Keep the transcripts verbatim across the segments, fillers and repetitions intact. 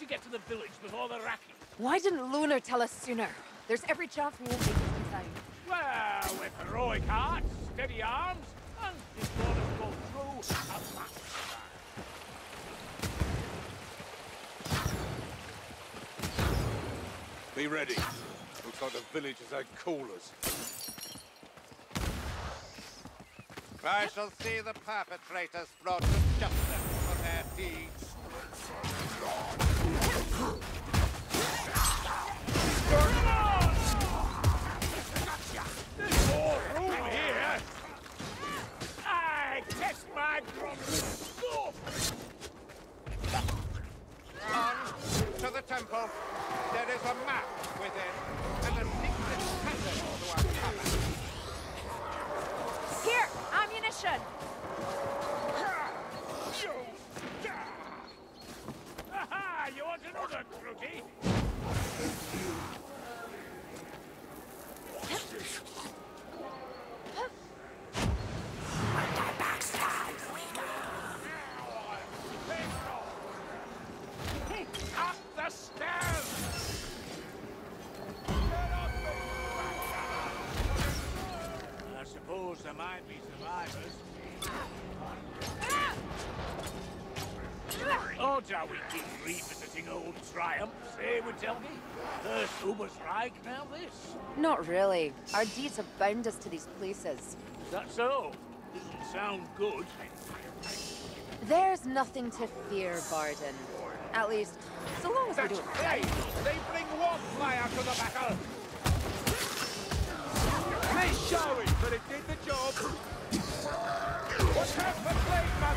you get to the village before the Raki. Why didn't Lunar tell us sooner? There's every chance we won't make it inside. Well, with heroic hearts, steady arms, and this border goes through a massive. Be ready. Looks like the village has had callers. I shall see the perpetrators brought to justice for their deeds. Come on! There's more room here! I test my drum with On to the temple. There is a map within, and a secret passage to uncover. Here, ammunition! Ha-ha! You want another, Crookie? Up the stairs! I suppose there might be survivors. Odds are we keep revisiting old triumphs, eh, would tell me? First Ubersreich, now this? Not really. Our deeds have bound us to these places. Is that so? Doesn't sound good. There's nothing to fear, Barden. At least, so long as That's we do it right. They bring one fire to the battle! They show it, but it did the job. What's that for blade, man?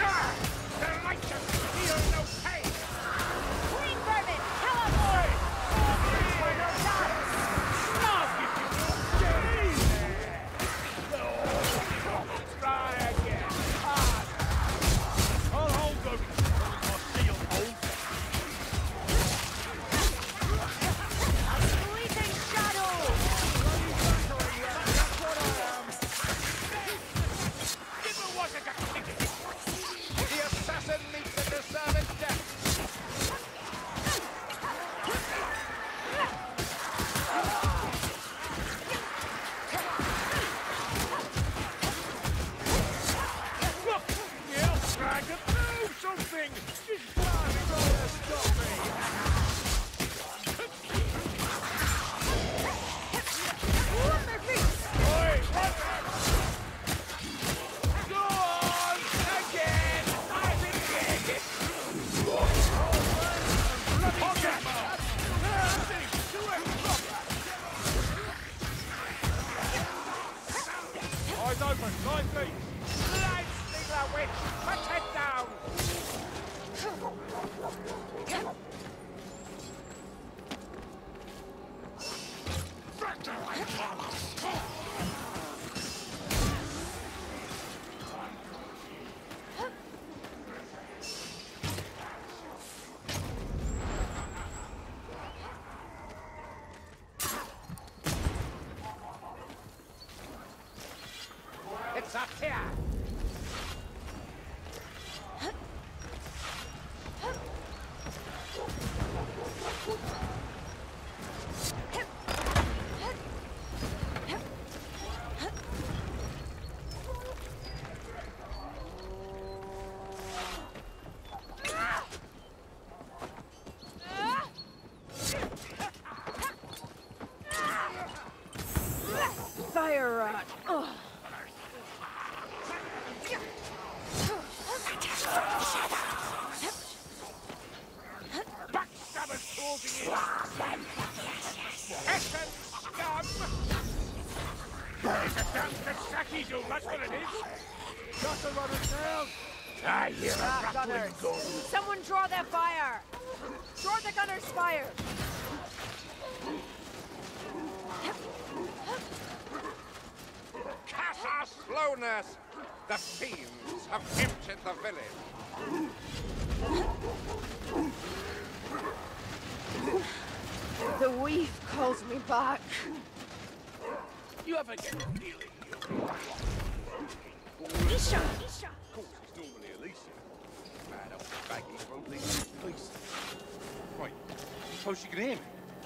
Ah! The righteous feel no pain! Green vermin, kill them all! Snog if you don't! Jeez! Try again! Harder! I'll hold them! I'll see them hold them! Up here! Fire rot! Ugh. Someone draw their fire! Draw the gunner's fire! Casa slowness! The fiends have emptied the village. The weave calls me back. You ever get a feeling? Isha! Isha! Of course, it's normally Alicia. Man, I was begging for these places. how she got in.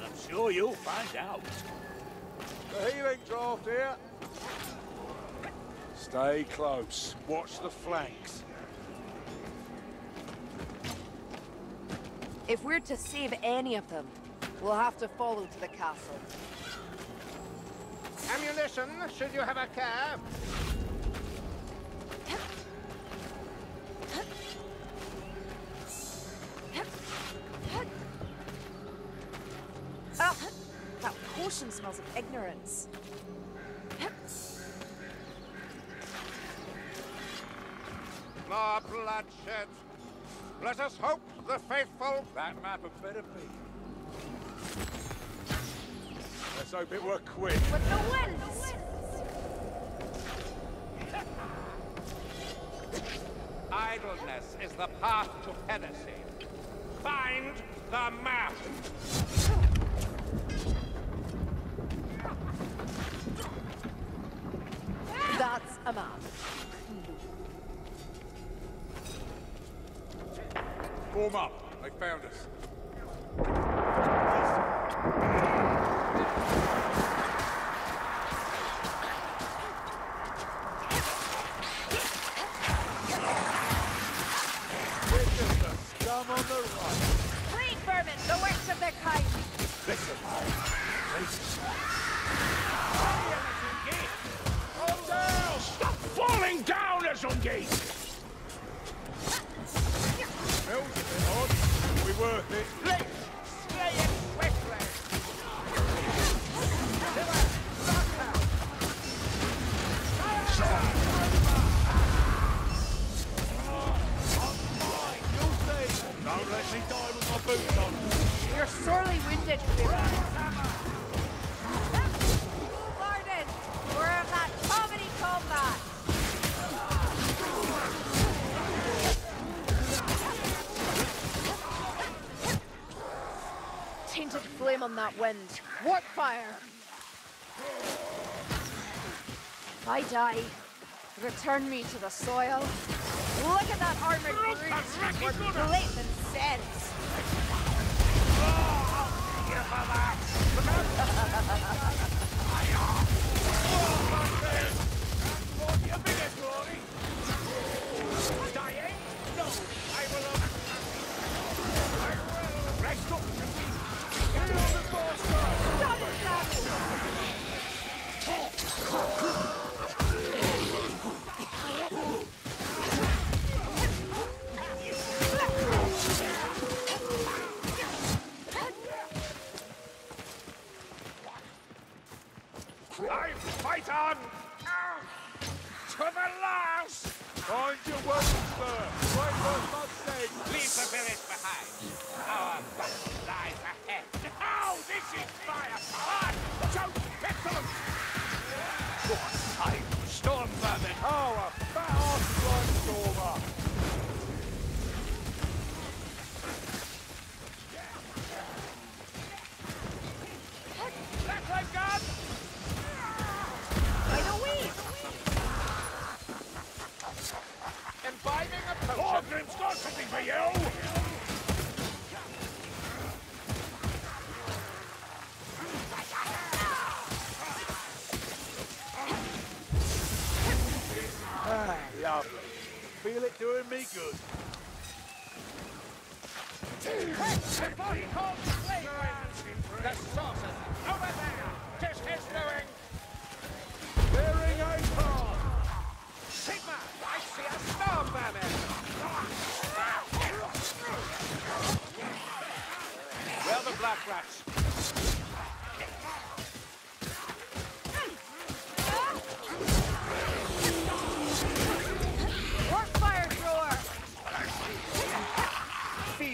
I'm sure you'll find out. The healing draft here. Stay close. Watch the flanks. If we're to save any of them, we'll have to follow to the castle. Ammunition, should you have a cab? Oh, that potion smells of ignorance. More bloodshed. Let us hope the faithful. That map had better be. Let's hope it were quick. With the winds! Idleness is the path to heresy. Find the map! That's a map. Warm up. They found us. We're just a scum on the run. Free vermin, the works of their kind. Listen, listen. Hold down! Stop falling down, Azungate! We worth it. Let's slay it swiftly. Don't let me die with my boots on. You're sorely wounded, Fibber. Warden, we're in that comedy combat. Tainted flame on that wind. Warp fire! If I die, return me to the soil. Look at that armored brute for blatant sense! Dying? No, I will not. Rest up! Stop it, I fight on to the last. Find your weapons first. Why was not saying? Leave the village behind. Our battle lies ahead. This is fire! Hard! Don't pistol! What time? Storm vermin! Oh, a fat off-line stormer! That's my gun! By the weed! Imbibing a potion! Oh, Grim's got something for you! Ah, lovely. Feel it doing me good. The body called Slavewind! The saucer! Over there! Just his doing! Clearing a path! Sigma! I see a storm vermin! Well, the black rats.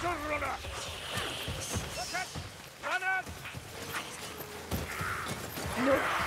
runner! Look at runners! No.